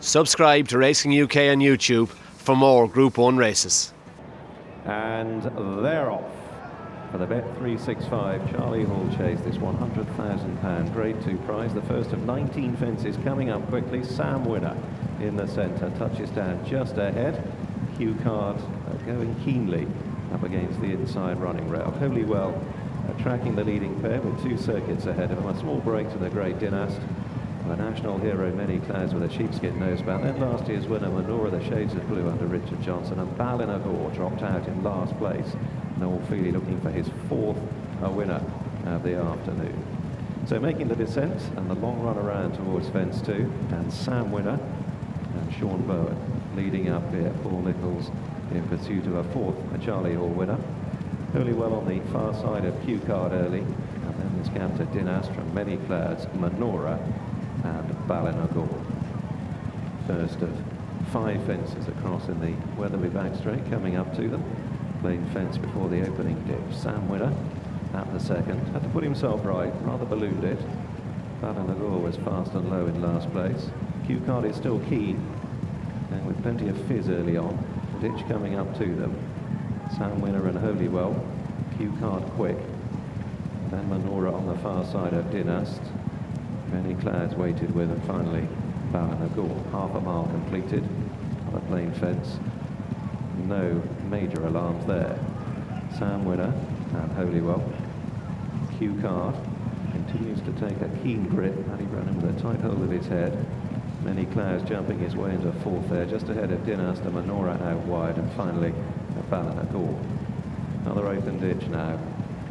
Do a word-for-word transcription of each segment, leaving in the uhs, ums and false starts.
Subscribe to Racing U K on YouTube for more Group one races. And they're off for the Bet three sixty-five Charlie Hall Chase, this one hundred thousand pound Grade two prize. The first of nineteen fences coming up quickly. Sam Winner in the centre, touches down just ahead. Cue Card going keenly up against the inside running rail. Holywell uh, tracking the leading pair with two circuits ahead of him. A small break to the Great Dynaste. The national hero, Many Clouds, with a sheepskin nosebout. Then last year's winner, Menorah, the Shades of Blue under Richard Johnson. And Ballynagour dropped out in last place. Noel Fehily looking for his fourth winner of the afternoon. So making the descent and the long run around towards fence two. And Sam Winner and Sean Bowen leading up here. Paul Nichols in pursuit of a fourth, a Charlie Hall winner. Holywell on the far side of Cue Card early. And then this gap to Dynaste from Many Clouds, Menorah and Ballynagour. First of five fences across in the Weatherby Bank straight coming up to them. Plain fence before the opening dip. Sam Winner at the second. Had to put himself right, rather ballooned it. Ballynagour was fast and low in last place. Cue Card is still keen, and with plenty of fizz early on. Ditch coming up to them. Sam Winner and Holywell. Cue Card quick. Then Menorah on the far side of Dynaste. Many Clouds waited with, and finally Ballynagour. Half a mile completed on a plain fence. No major alarms there. Sam Winner and Holywell. Cue Card continues to take a keen grip. Paddy Brennan with a tight hold of his head. Many Clouds jumping his way into fourth there, just ahead of Dynaste and Menorah out wide, and finally Ballynagour. Another open ditch now,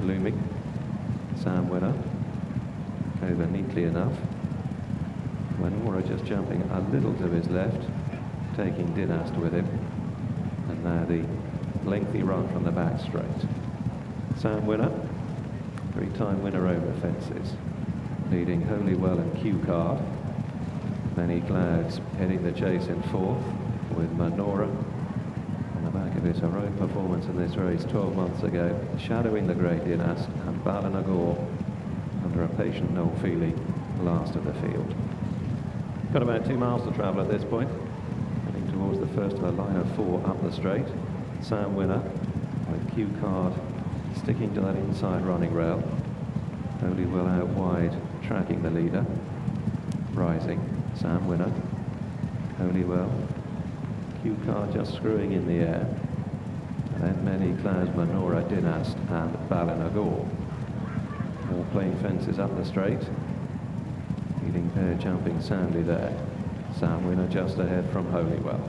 looming. Sam Winner over neatly enough. Menorah just jumping a little to his left, taking Dynaste with him. And now the lengthy run from the back straight. Sam Winner, three-time winner over fences, leading Holywell and Cue Card. Many Clouds heading the chase in fourth, with Menorah on the back of his heroic performance in this race twelve months ago, shadowing the Great Dynaste, and Ballynagour under a patient Noel Fehily, last of the field. Got about two miles to travel at this point, heading towards the first of a line of four up the straight. Sam Winner with Cue Card sticking to that inside running rail. Holywell out wide, tracking the leader, rising. Sam Winner, Holywell, Cue Card just screwing in the air, and then Many Clouds, Menorah, Dynaste and Ballynagour. All plain fences up the straight, leading pair jumping soundly there. Sam Winner just ahead from Holywell.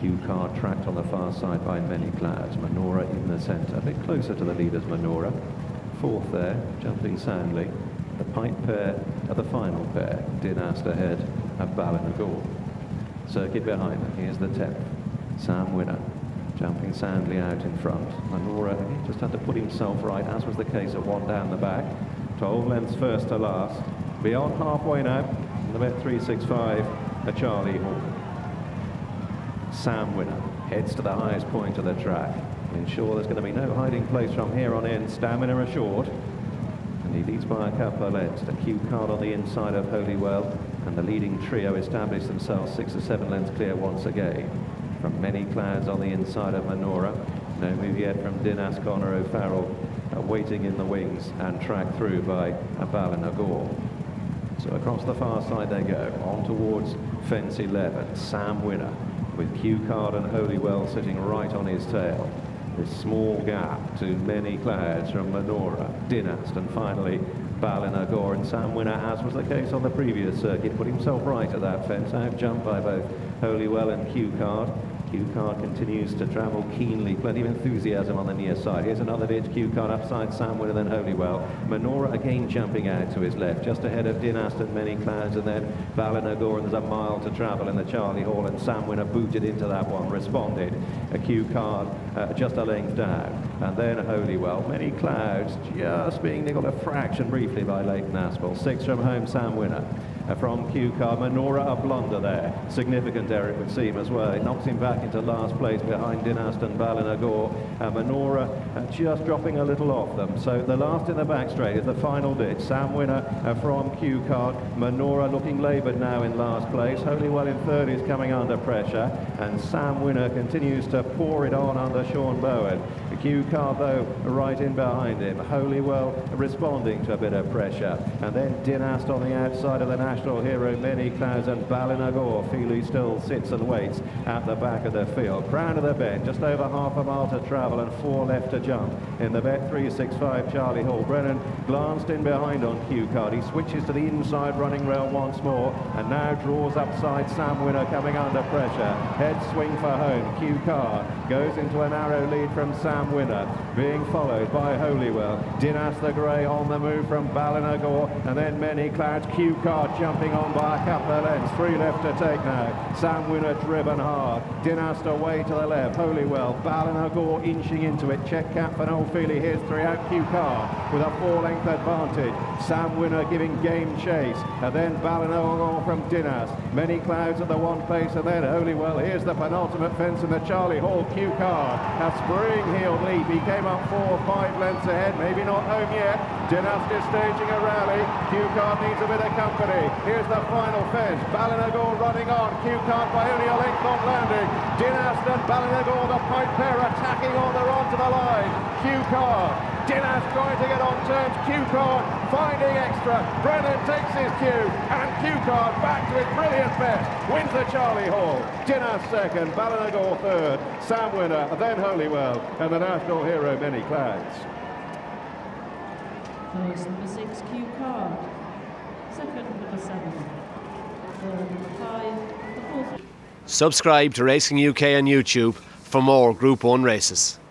Cue Card tracked on the far side by Many Clouds, Menorah in the centre, a bit closer to the leaders, Menorah. Fourth there, jumping soundly. The pipe pair are the final pair, Dynaste ahead and Ballynagour. Circuit behind them, here's the tenth. Sam Winner, jumping soundly out in front. Menorah just had to put himself right, as was the case at one down the back. twelve lengths first to last. Beyond halfway now, the Bet three sixty-five, a Charlie Hall. Sam Winner heads to the highest point of the track. Ensure there's going to be no hiding place from here on in, stamina assured. He leads by a couple of lengths. The Cue Card on the inside of Holywell, and the leading trio established themselves six or seven lengths clear once again. From Many Clouds on the inside of Menorah, no move yet from Dynaste, Connor O'Farrell, uh, waiting in the wings and tracked through by Ballynagour. So across the far side they go, on towards fence eleven. Sam Winner with Cue Card and Holywell sitting right on his tail. This small gap to Many Clouds from Menorah, Dynaste and finally Ballynagour. And Sam Winner, as was the case on the previous circuit, put himself right at that fence, out jumped by both Holywell and Cue Card. Cue Card continues to travel keenly, plenty of enthusiasm on the near side. Here's another ditch, Cue Card upside Sam Winner, then Holywell. Menorah again jumping out to his left, just ahead of Dynaste and Many Clouds, and then Ballynagour, and there's a mile to travel in the Charlie Hall, and Sam Winner booted into that one, responded. A Cue Card uh, just a length down, and then Holywell. Many Clouds just being niggled a fraction briefly by Leighton Aspel. Six from home, Sam Winner. from Cue Card. Menorah, a blunder there. Significant error, it would seem, as well. It knocks him back into last place behind Dynaste and Ballynagour. And Menorah just dropping a little off them. So the last in the back straight is the final ditch. Sam Winner from Cue Card. Menorah looking laboured now in last place. Holywell in third is coming under pressure. And Sam Winner continues to pour it on under Sean Bowen. Cue Card, though, right in behind him. Holywell responding to a bit of pressure. And then Dynaste on the outside of the national hero, Many Clouds, and Ballynagour. Fehily still sits and waits at the back of the field. Crown of the bend, just over half a mile to travel and four left to jump. In the Bet three sixty-five, Charlie Hall. Brennan glanced in behind on Cue Card. He switches to the inside running rail once more and now draws upside Sam Winner coming under pressure. Head swing for home. Cue Card goes into a narrow lead from Sam Winner, being followed by Holywell. Dynaste the grey on the move from Ballynagour, and then Many Clouds. Cue Card jumping on by a couple of lengths. Three left to take now. Sam Winner driven hard. Dynaste away to the left. Holywell, Ballynagour inching into it. Check cap for Noel Fehily. Here's three out. Cue Card with a four-length advantage. Sam Winner giving game chase, and then Ballynagour from Dynaste. Many Clouds at the one pace, and then Holywell. Here's the penultimate fence in the Charlie Hall Cue Card. A spring-heeled leap. He came up four or five lengths ahead. Maybe not home yet. Dynaste is staging a rally. Cue Card needs a bit of company. Here's the final fence. Ballynagour running on. Cue Card by only a length on landing. Dynaste and Ballynagour, the pipe pair, attacking on the run to the line. Cue Card. Dynaste trying to get on terms. Cue Card finding extra. Brennan takes his cue, and Cue Card back to his brilliant best. Wins the Charlie Hall. Dynaste second, Ballynagour third, Sam Winner, then Holywell, and the national hero Many Clouds. Race number six, Cue Card. Second, number seven. Third, number five. The fourth. Subscribe to Racing U K on YouTube for more Group one races.